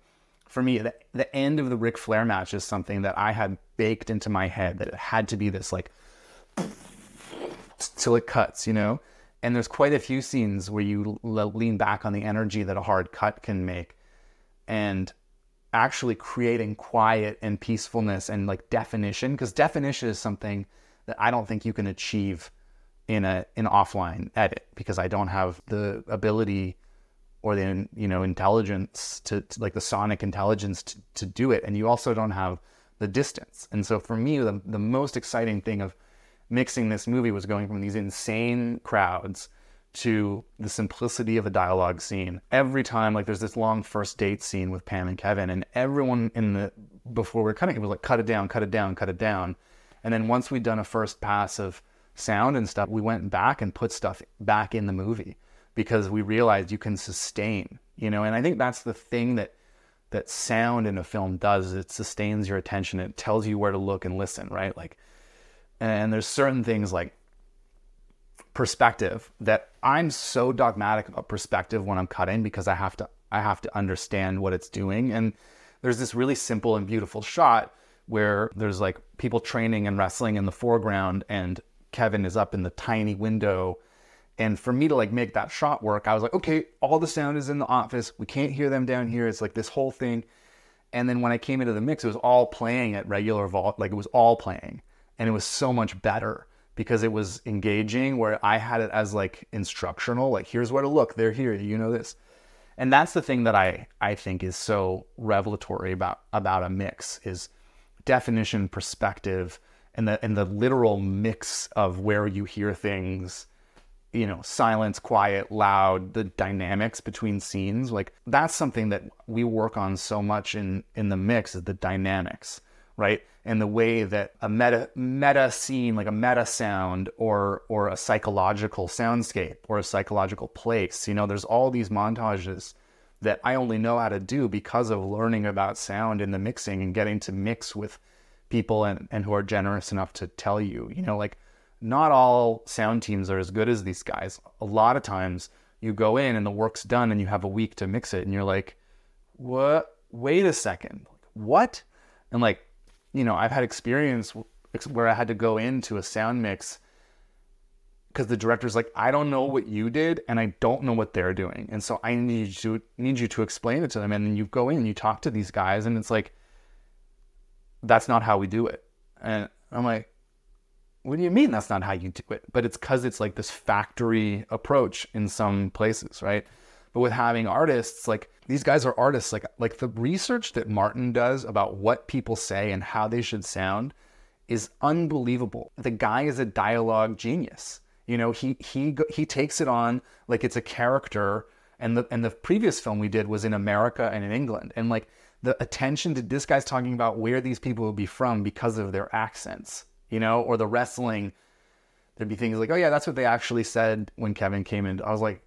for me, the, the end of the Ric Flair match is something that I had baked into my head, that it had to be this, like, till it cuts, you know? And there's quite a few scenes where you lean back on the energy that a hard cut can make, and actually creating quiet and peacefulness and, like, definition, because definition is something that I don't think you can achieve in a in offline edit, because I don't have the ability or the, you know, intelligence to, to like the sonic intelligence to, to do it. And you also don't have the distance. And so for me, the, the most exciting thing of mixing this movie was going from these insane crowds to the simplicity of a dialogue scene. Every time, like, there's this long first date scene with Pam and Kevin, and everyone in the, before we were cutting, it was like, cut it down, cut it down, cut it down. And then once we'd done a first pass of sound and stuff, we went back and put stuff back in the movie, because we realized you can sustain, you know? And I think that's the thing that that sound in a film does, is it sustains your attention. It tells you where to look and listen, right? Like, and there's certain things like perspective that I'm so dogmatic about perspective when I'm cutting, because I have to, I have to understand what it's doing. And there's this really simple and beautiful shot where there's, like, people training and wrestling in the foreground, and Kevin is up in the tiny window. And for me to, like, make that shot work, I was like, okay, all the sound is in the office. We can't hear them down here. It's like this whole thing. And then when I came into the mix, it was all playing at regular volume. Like, it was all playing. And it was so much better because it was engaging, where I had it as, like, instructional. Like, here's where to look. They're here. You know this. And that's the thing that I, I think is so revelatory about, about a mix, is definition, perspective, and the, and the literal mix of where you hear things, you know, silence, quiet, loud, the dynamics between scenes. Like, that's something that we work on so much in, in the mix, is the dynamics, right? And the way that a meta, meta scene, like a meta sound, or, or a psychological soundscape, or a psychological place, you know, there's all these montages that I only know how to do because of learning about sound in the mixing and getting to mix with people and, and who are generous enough to tell you, you know, like, not all sound teams are as good as these guys. A lot of times you go in and the work's done and you have a week to mix it, and you're like, what? Wait a second. What? And, like, you know, I've had experience where I had to go into a sound mix because the director's like, I don't know what you did and I don't know what they're doing. And so I need you to, need you to explain it to them. And then you go in and you talk to these guys, and it's like, that's not how we do it. And I'm like, what do you mean that's not how you do it? But it's because it's like this factory approach in some places, right? But with having artists, like, these guys are artists. Like, like the research that Martin does about what people say and how they should sound is unbelievable. The guy is a dialogue genius. You know, he he he takes it on like it's a character. And the and the previous film we did was in America and in England, and, like, the attention to this guy's talking about where these people would be from because of their accents. You know, or the wrestling, there'd be things like, oh yeah, that's what they actually said when Kevin came in. I was like,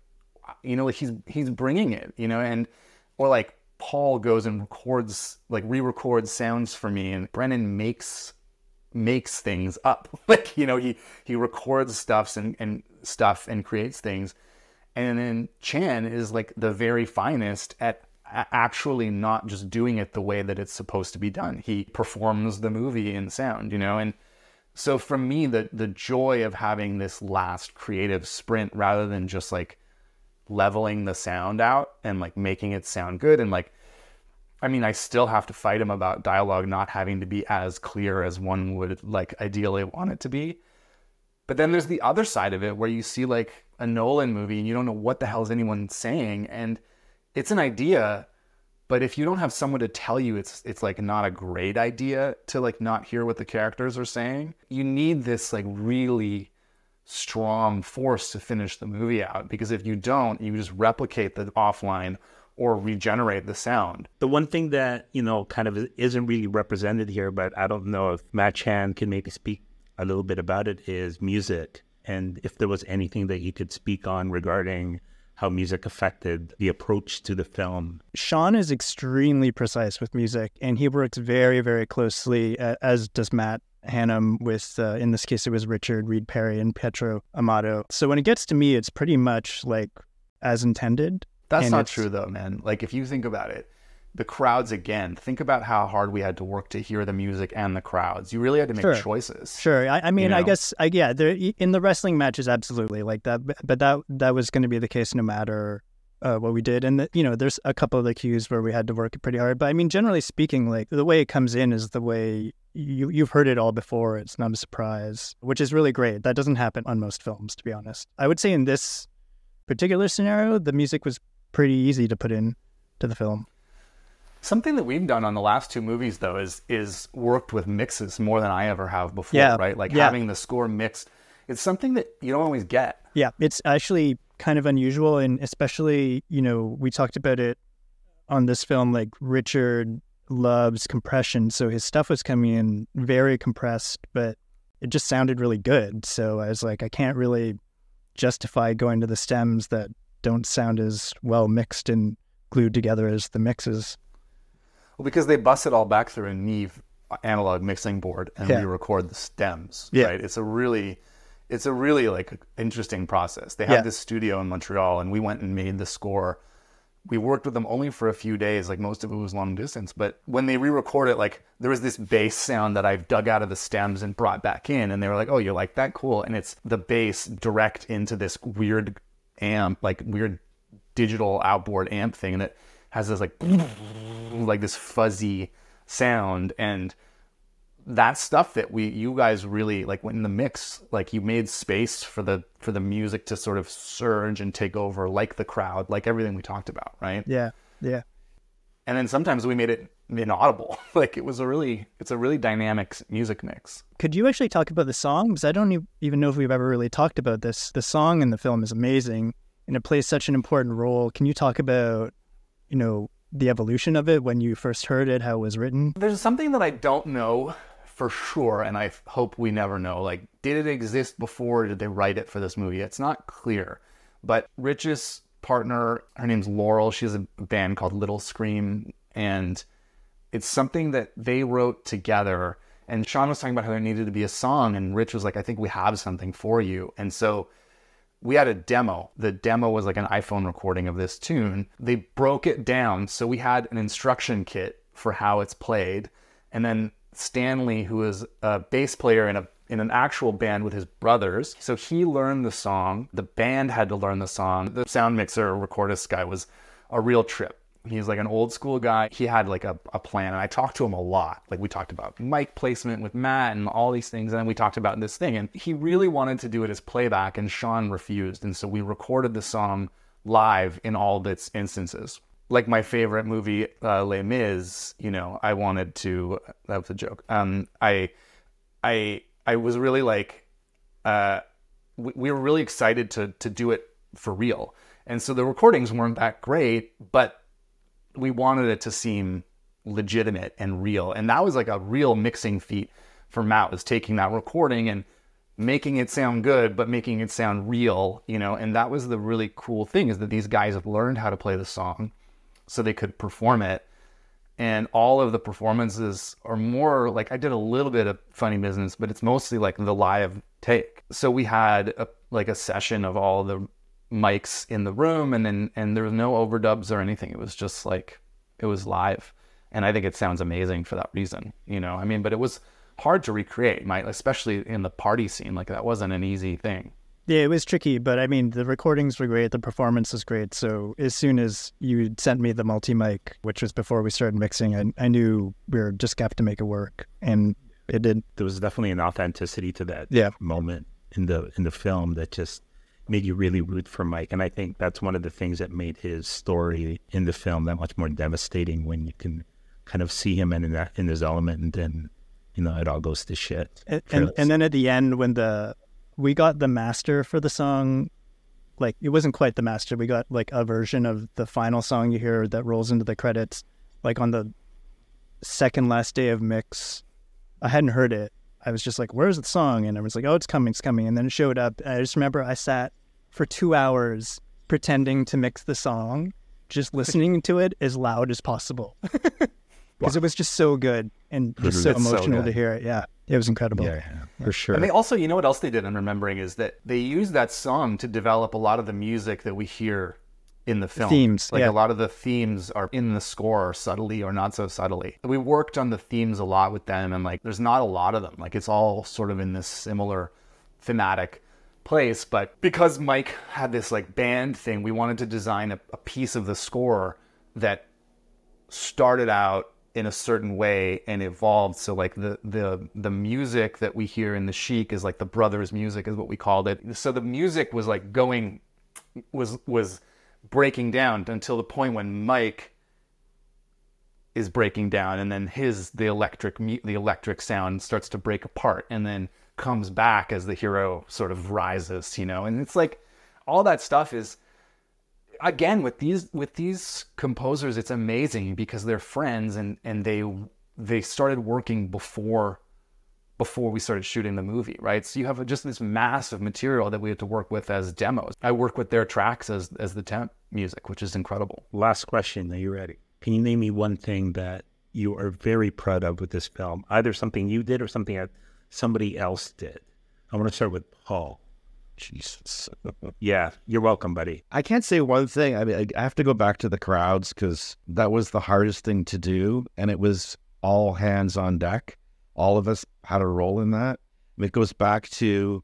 you know, he's he's bringing it, you know. And or, like, Paul goes and records, like, re-records sounds for me, and Brennan makes makes things up, like, you know, he he records stuffs and and stuff and creates things. And then Chan is, like, the very finest at actually not just doing it the way that it's supposed to be done. He performs the movie in sound, you know? And so for me, the the joy of having this last creative sprint rather than just like leveling the sound out and like making it sound good. And like, I mean, I still have to fight him about dialogue not having to be as clear as one would like ideally want it to be. But then there's the other side of it where you see like a Nolan movie and you don't know what the hell is anyone saying. And it's an idea, but if you don't have someone to tell you it's it's like not a great idea to like not hear what the characters are saying, you need this like really strong force to finish the movie out, because if you don't, you just replicate the offline or regenerate the sound. The one thing that, you know, kind of isn't really represented here, but I don't know if Matt Chan can maybe speak a little bit about it, is music. And if there was anything that you could speak on regarding how music affected the approach to the film. Sean is extremely precise with music, and he works very, very closely, uh, as does Matt Hannam with, uh, in this case, it was Richard Reed Perry and Pietro Amato. So when it gets to me, it's pretty much like as intended. That's and not true though, man. Like if you think about it, the crowds again, think about how hard we had to work to hear the music and the crowds. You really had to make sure. choices. Sure. I, I mean, you know? I guess, I, yeah, there, in the wrestling matches, absolutely like that. But that that was going to be the case no matter uh, what we did. And, the, you know, there's a couple of the cues where we had to work pretty hard. But I mean, generally speaking, like the way it comes in is the way you, you've heard it all before. It's not a surprise, which is really great. That doesn't happen on most films, to be honest. I would say in this particular scenario, the music was pretty easy to put in to the film. Something that we've done on the last two movies, though, is is worked with mixes more than I ever have before, yeah. right? Like yeah. having the score mixed. It's something that you don't always get. Yeah, it's actually kind of unusual, and especially, you know, we talked about it on this film, like Richard loves compression, so his stuff was coming in very compressed, but it just sounded really good. So I was like, I can't really justify going to the stems that don't sound as well mixed and glued together as the mixes. Well, because they bus it all back through a Neve analog mixing board and yeah. we record the stems, yeah. right? It's a really, it's a really like interesting process. They have yeah. this studio in Montreal and we went and made the score. We worked with them only for a few days, like most of it was long distance, but when they re-record it, like there was this bass sound that I've dug out of the stems and brought back in, and they were like, oh, you like that? Cool. And it's the bass direct into this weird amp, like weird digital outboard amp thing, and it has this like like this fuzzy sound, and that stuff that we you guys really like went in the mix, like you made space for the for the music to sort of surge and take over, like the crowd, like everything we talked about, right? Yeah, yeah. And then sometimes we made it inaudible. Like it was a really it's a really dynamic music mix. Could you actually talk about the song? Because I don't even know if we've ever really talked about this. The song in the film is amazing, and it plays such an important role. Can you talk about, you know, the evolution of it when you first heard it, how it was written? There's something that I don't know for sure, and I hope we never know. Like, did it exist before? Did they write it for this movie? It's not clear. But Rich's partner, her name's Laurel. She has a band called Little Scream, and it's something that they wrote together. And Sean was talking about how there needed to be a song, and Rich was like, I think we have something for you. And so we had a demo. The demo was like an iPhone recording of this tune. They broke it down. So we had an instruction kit for how it's played. And then Stanley, who is a bass player in a in an actual band with his brothers, so he learned the song. The band had to learn the song. The sound mixer recordist guy was a real trip. He's like an old school guy. He had like a, a plan, and I talked to him a lot. Like we talked about mic placement with Matt and all these things, and then we talked about this thing, and he really wanted to do it as playback, and Sean refused, and so we recorded the song live in all of its instances. Like my favorite movie, uh, Les Mis, you know, I wanted to, that was a joke. Um, I, I, I was really like, uh, we, we were really excited to, to do it for real. And so the recordings weren't that great, but we wanted it to seem legitimate and real. And that was like a real mixing feat for Matt, was taking that recording and making it sound good, but making it sound real, you know? And that was the really cool thing, is that these guys have learned how to play the song so they could perform it. And all of the performances are more like, I did a little bit of Funny Business, but it's mostly like the live take. So we had a, like a session of all the mics in the room, and then and there was no overdubs or anything. It was just like, it was live, and I think it sounds amazing for that reason, you know. I mean, but it was hard to recreate, my especially in the party scene. Like, that wasn't an easy thing. Yeah, it was tricky, but I mean, the recordings were great, the performance was great. So as soon as you sent me the multi-mic, which was before we started mixing, I, I knew we were just gonna have to make it work, and it did. There was definitely an authenticity to that yeah. moment in the in the film that just made you really root for Mike. And I think that's one of the things that made his story in the film that much more devastating, when you can kind of see him in, in, that, in his element, and then, you know, it all goes to shit. And, and, and then at the end, when the we got the master for the song, like, it wasn't quite the master. We got like a version of the final song you hear that rolls into the credits, like on the second last day of mix. I hadn't heard it. I was just like, where's the song? And I was like, oh, it's coming, it's coming. And then it showed up. And I just remember I sat for two hours pretending to mix the song, just listening to it as loud as possible. Because it was just so good and just so emotional to hear it. Yeah, it was incredible. Yeah, yeah, for sure. And they also, you know what else they did, I'm remembering, is that they used that song to develop a lot of the music that we hear in the film. Themes, like yeah. a lot of the themes are in the score, subtly or not so subtly. We worked on the themes a lot with them, and like, there's not a lot of them. Like, it's all sort of in this similar thematic place, but because Mike had this like band thing, we wanted to design a, a piece of the score that started out in a certain way and evolved. So like the the the music that we hear in The Sheik is like the brothers' music, is what we called it. So the music was like going was was breaking down until the point when Mike is breaking down, and then his the electric the electric sound starts to break apart, and then comes back as the hero sort of rises, you know. And it's like, all that stuff is, again, with these with these composers, it's amazing because they're friends, and and they they started working before before we started shooting the movie, right? So you have just this mass of material that we had to work with as demos. I work with their tracks as as the temp music, which is incredible. Last question, are you ready? Can you name me one thing that you are very proud of with this film, either something you did or something I somebody else did? I want to start with Paul. Jesus. Yeah, you're welcome, buddy. I can't say one thing. I mean, I have to go back to the crowds, because that was the hardest thing to do, and it was all hands on deck. All of us had a role in that. I mean, it goes back to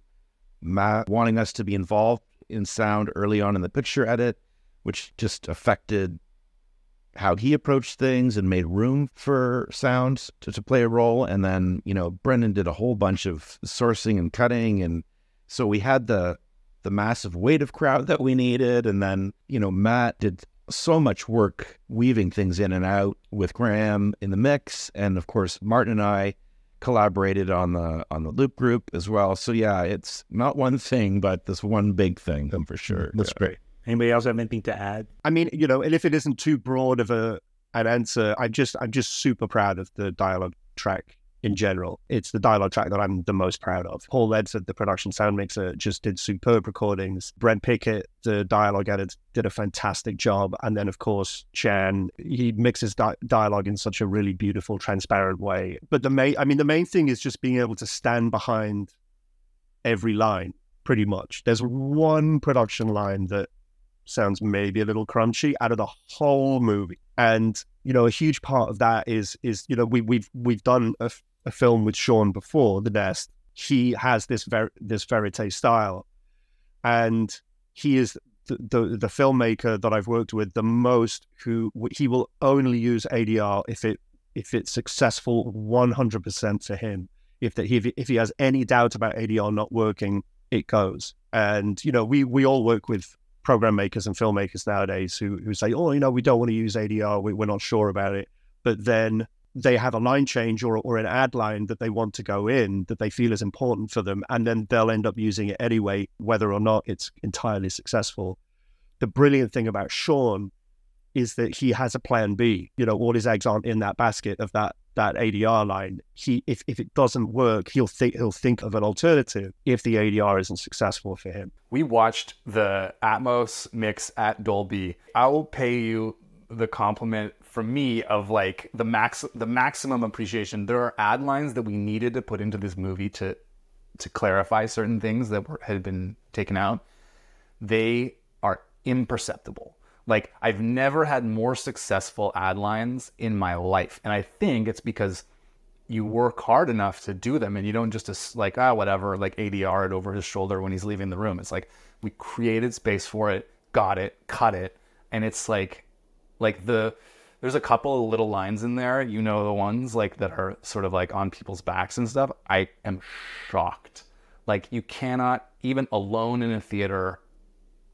Matt wanting us to be involved in sound early on in the picture edit, which just affected how he approached things and made room for sound to, to play a role. And then, you know, Brennan did a whole bunch of sourcing and cutting. And so we had the, the massive weight of crowd that we needed. And then, you know, Matt did so much work weaving things in and out with Graham in the mix. And of course, Martin and I collaborated on the, on the loop group as well. So yeah, it's not one thing, but this one big thing for sure. That's yeah. great. Anybody else have anything to add? I mean, you know, and if it isn't too broad of a an answer, I just I'm just super proud of the dialogue track in general. It's the dialogue track that I'm the most proud of. Paul Edson, the production sound mixer, just did superb recordings. Brent Pickett, the dialogue editor, did a fantastic job. And then, of course, Chan, he mixes di dialogue in such a really beautiful, transparent way. But the main, I mean, the main thing is just being able to stand behind every line, pretty much. There's one production line that sounds maybe a little crunchy out of the whole movie, and you know, a huge part of that is is you know, we we've we've done a, a film with Sean before, The Nest. He has this ver this verite style, and he is the, the the filmmaker that I've worked with the most who he will only use A D R if it if it's successful one hundred percent to him. If that he if he has any doubt about A D R not working, it goes. And you know, we we all work with program makers and filmmakers nowadays who, who say, oh, you know, we don't want to use A D R, we, we're not sure about it. But then they have a line change or, or an ad line that they want to go in that they feel is important for them, and then they'll end up using it anyway, whether or not it's entirely successful. The brilliant thing about Sean is that he has a plan B. You know, all his eggs aren't in that basket of that that A D R line. He, if, if it doesn't work, he'll think he'll think of an alternative if the A D R isn't successful for him. We watched the Atmos mix at Dolby. I will pay you the compliment from me of like the max the maximum appreciation. There are ad lines that we needed to put into this movie to to clarify certain things that were, had been taken out. They imperceptible. Like, I've never had more successful ad lines in my life. And I think it's because you work hard enough to do them, and you don't just like, ah, whatever, like A D R it over his shoulder when he's leaving the room. It's like, we created space for it, got it, cut it. And it's like, like the, there's a couple of little lines in there, you know, the ones like that are sort of like on people's backs and stuff. I am shocked. Like, you cannot, even alone in a theater,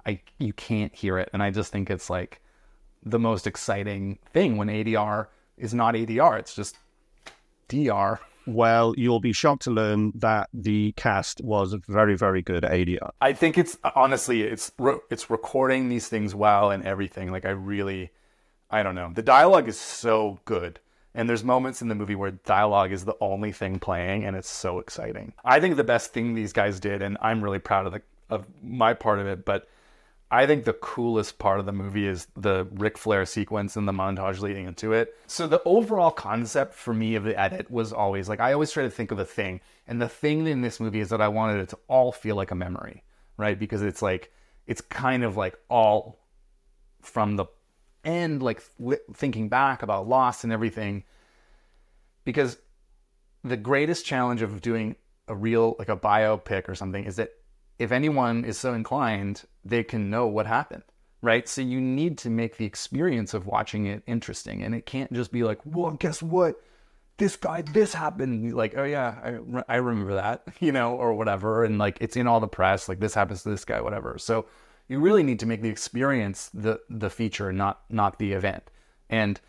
I, you can't hear it. And I just think it's like the most exciting thing when A D R is not A D R, it's just D R. Well, you'll be shocked to learn that the cast was very, very good at A D R. I think it's, honestly, it's re it's recording these things well and everything. Like, I really, I don't know. The dialogue is so good. And there's moments in the movie where dialogue is the only thing playing, and it's so exciting. I think the best thing these guys did, and I'm really proud of the of my part of it, but I think the coolest part of the movie is the Ric Flair sequence and the montage leading into it. So the overall concept for me of the edit was always like, I always try to think of a thing. And the thing in this movie is that I wanted it to all feel like a memory, right? Because it's like, it's kind of like all from the end, like thinking back about loss and everything. Because the greatest challenge of doing a real, like a biopic or something, is that if anyone is so inclined, they can know what happened, right? So you need to make the experience of watching it interesting. And it can't just be like, well, guess what? This guy, this happened. Like, oh yeah, I, I remember that, you know, or whatever. And like, it's in all the press, like this happens to this guy, whatever. So you really need to make the experience the, the feature, not, not the event. And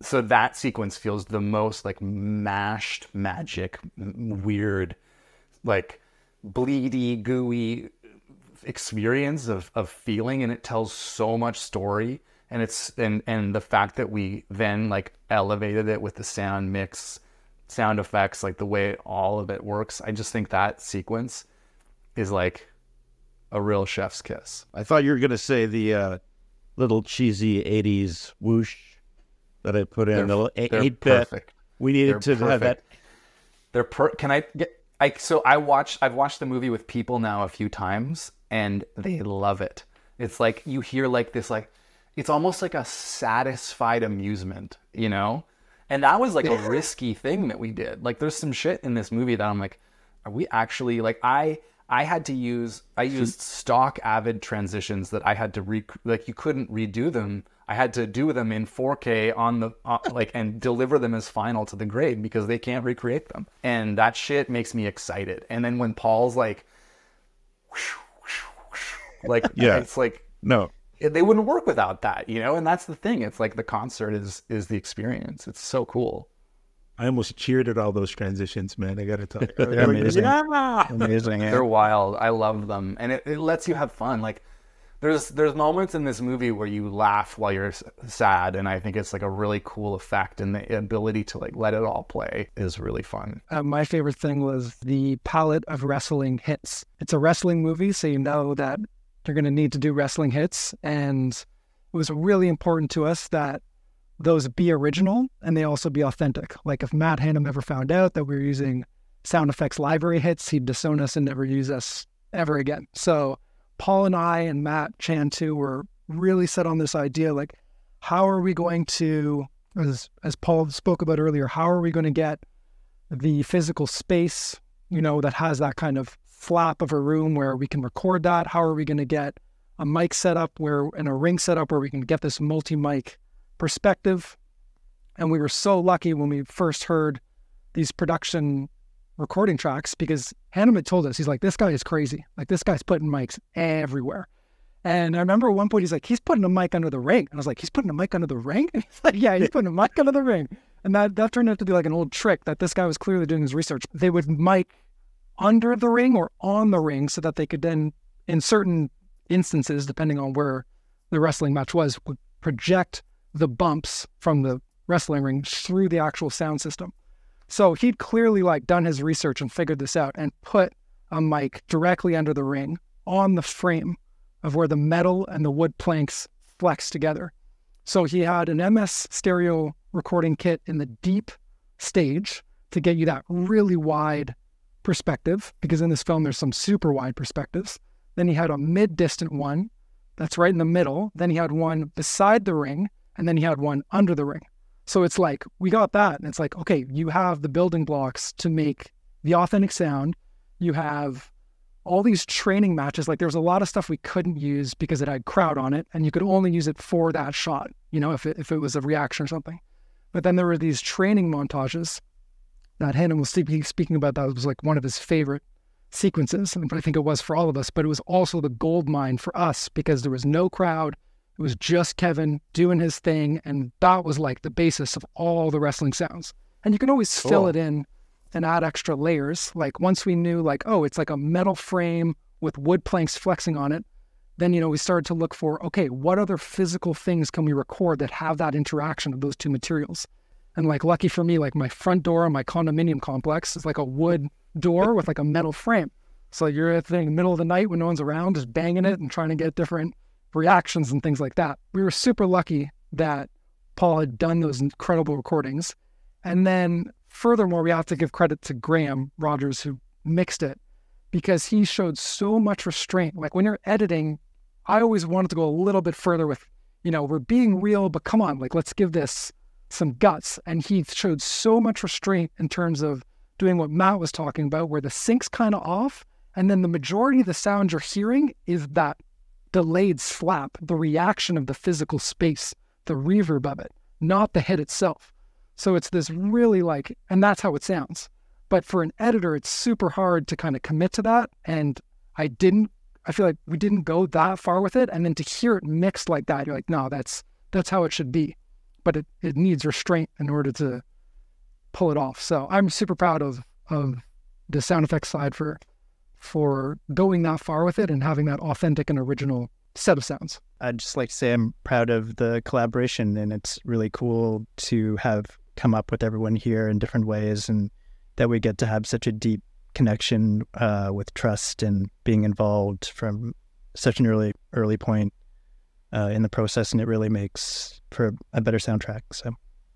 so that sequence feels the most like mashed, magic, weird, like, bleedy, gooey experience of, of feeling, and it tells so much story. And it's and and the fact that we then like elevated it with the sound mix, sound effects, like the way all of it works, I just think that sequence is like a real chef's kiss. I thought you were gonna say the uh little cheesy eighties whoosh that I put in. They're, the eight bit. We needed they're to perfect. Have that. They're per can I get I, so I watched, I've watched the movie with people now a few times, and they love it. It's like, you hear like this, like, it's almost like a satisfied amusement, you know? And that was like a risky thing that we did. Like, there's some shit in this movie that I'm like, are we actually like, I, I had to use, I used stock Avid transitions that I had to re, like, you couldn't redo them. I had to do them in four K on the, uh, like, and deliver them as final to the grade because they can't recreate them. And that shit makes me excited. And then when Paul's like, whoosh, whoosh, whoosh, like, yeah, it's like, no, they wouldn't work without that, you know? And that's the thing. It's like the concert is, is the experience. It's so cool. I almost cheered at all those transitions, man. I got to tell you. They're amazing. Yeah! Amazing, yeah. They're wild. I love them. And it, it lets you have fun. Like, There's there's moments in this movie where you laugh while you're sad, and I think it's like a really cool effect, and the ability to like let it all play is really fun. Uh, my favorite thing was the palette of wrestling hits. It's a wrestling movie, so you know that you're going to need to do wrestling hits, and it was really important to us that those be original and they also be authentic. Like, if Matt Hannam ever found out that we were using sound effects library hits, he'd disown us and never use us ever again. So Paul and I, and Matt Chan too, were really set on this idea, like, how are we going to, as, as Paul spoke about earlier, how are we going to get the physical space, you know, that has that kind of flap of a room where we can record that? How are we going to get a mic set up where, and a ring set up where we can get this multi-mic perspective? And we were so lucky when we first heard these production recording tracks, because Hannam had told us, he's like, this guy is crazy. Like, this guy's putting mics everywhere. And I remember at one point, he's like, he's putting a mic under the ring. And I was like, he's putting a mic under the ring? And he's like, yeah, he's putting a mic under the ring. And that, that turned out to be like an old trick that this guy was clearly doing his research. They would mic under the ring or on the ring so that they could then, in certain instances, depending on where the wrestling match was, would project the bumps from the wrestling ring through the actual sound system. So he'd clearly like done his research and figured this out and put a mic directly under the ring on the frame of where the metal and the wood planks flex together. So he had an M S stereo recording kit in the deep stage to get you that really wide perspective, because in this film there's some super wide perspectives. Then he had a mid-distant one that's right in the middle. Then he had one beside the ring, and then he had one under the ring. So it's like, we got that. And it's like, okay, you have the building blocks to make the authentic sound. You have all these training matches. Like, there was a lot of stuff we couldn't use because it had crowd on it, and you could only use it for that shot, you know, if it, if it was a reaction or something. But then there were these training montages that Hannam was speaking about. That was like one of his favorite sequences, but I think it was for all of us. But it was also the gold mine for us because there was no crowd. It was just Kevin doing his thing, and that was like the basis of all the wrestling sounds. And you can always cool. fill it in and add extra layers. Like, once we knew, like, oh, it's like a metal frame with wood planks flexing on it, then, you know, we started to look for, okay, what other physical things can we record that have that interaction of those two materials? And, like, lucky for me, like, my front door on my condominium complex is like a wood door with like a metal frame. So you're at the middle of the night when no one's around, just banging it and trying to get different reactions and things like that. We were super lucky that Paul had done those incredible recordings. And then furthermore, we have to give credit to Graham Rogers, who mixed it, because he showed so much restraint. Like, when you're editing, I always wanted to go a little bit further with, you know, we're being real, but come on, like, let's give this some guts. And he showed so much restraint in terms of doing what Matt was talking about, where the sync's kind of off, and then the majority of the sound you're hearing is that delayed slap, the reaction of the physical space, the reverb of it, not the hit itself. So it's this really, like, and that's how it sounds. But for an editor, it's super hard to kind of commit to that. And I didn't, I feel like we didn't go that far with it. And then to hear it mixed like that, you're like, no, that's that's how it should be. But it, it needs restraint in order to pull it off. So I'm super proud of of the sound effects side for for going that far with it and having that authentic and original set of sounds. I'd just like to say I'm proud of the collaboration, and it's really cool to have come up with everyone here in different ways, and that we get to have such a deep connection uh, with trust and being involved from such an early early point uh, in the process, and it really makes for a better soundtrack. So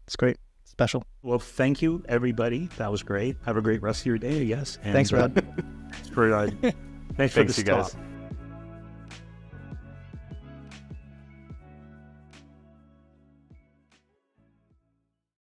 it's great. Special. Well, thank you, everybody. That was great. Have a great rest of your day, I guess. And, thanks, Rod. Uh, thanks for, uh, thanks for thanks, the you stop. guys.